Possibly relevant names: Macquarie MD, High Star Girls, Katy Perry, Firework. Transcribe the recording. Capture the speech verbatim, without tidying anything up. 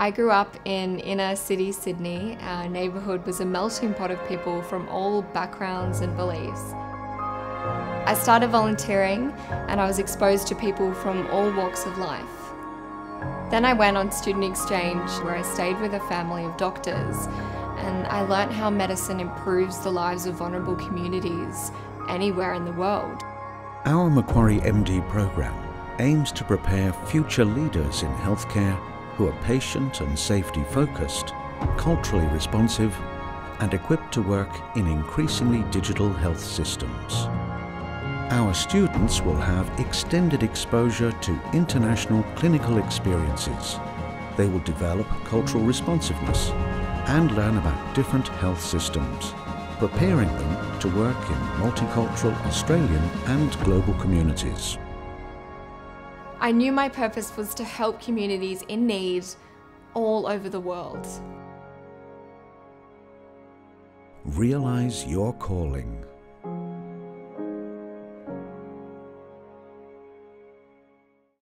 I grew up in inner city Sydney. Our neighbourhood was a melting pot of people from all backgrounds and beliefs. I started volunteering and I was exposed to people from all walks of life. Then I went on student exchange where I stayed with a family of doctors and I learnt how medicine improves the lives of vulnerable communities anywhere in the world. Our Macquarie M D program aims to prepare future leaders in healthcare who are patient and safety focused, culturally responsive, and equipped to work in increasingly digital health systems. Our students will have extended exposure to international clinical experiences. They will develop cultural responsiveness and learn about different health systems, preparing them to work in multicultural Australian and global communities. I knew my purpose was to help communities in need all over the world. Realise your calling.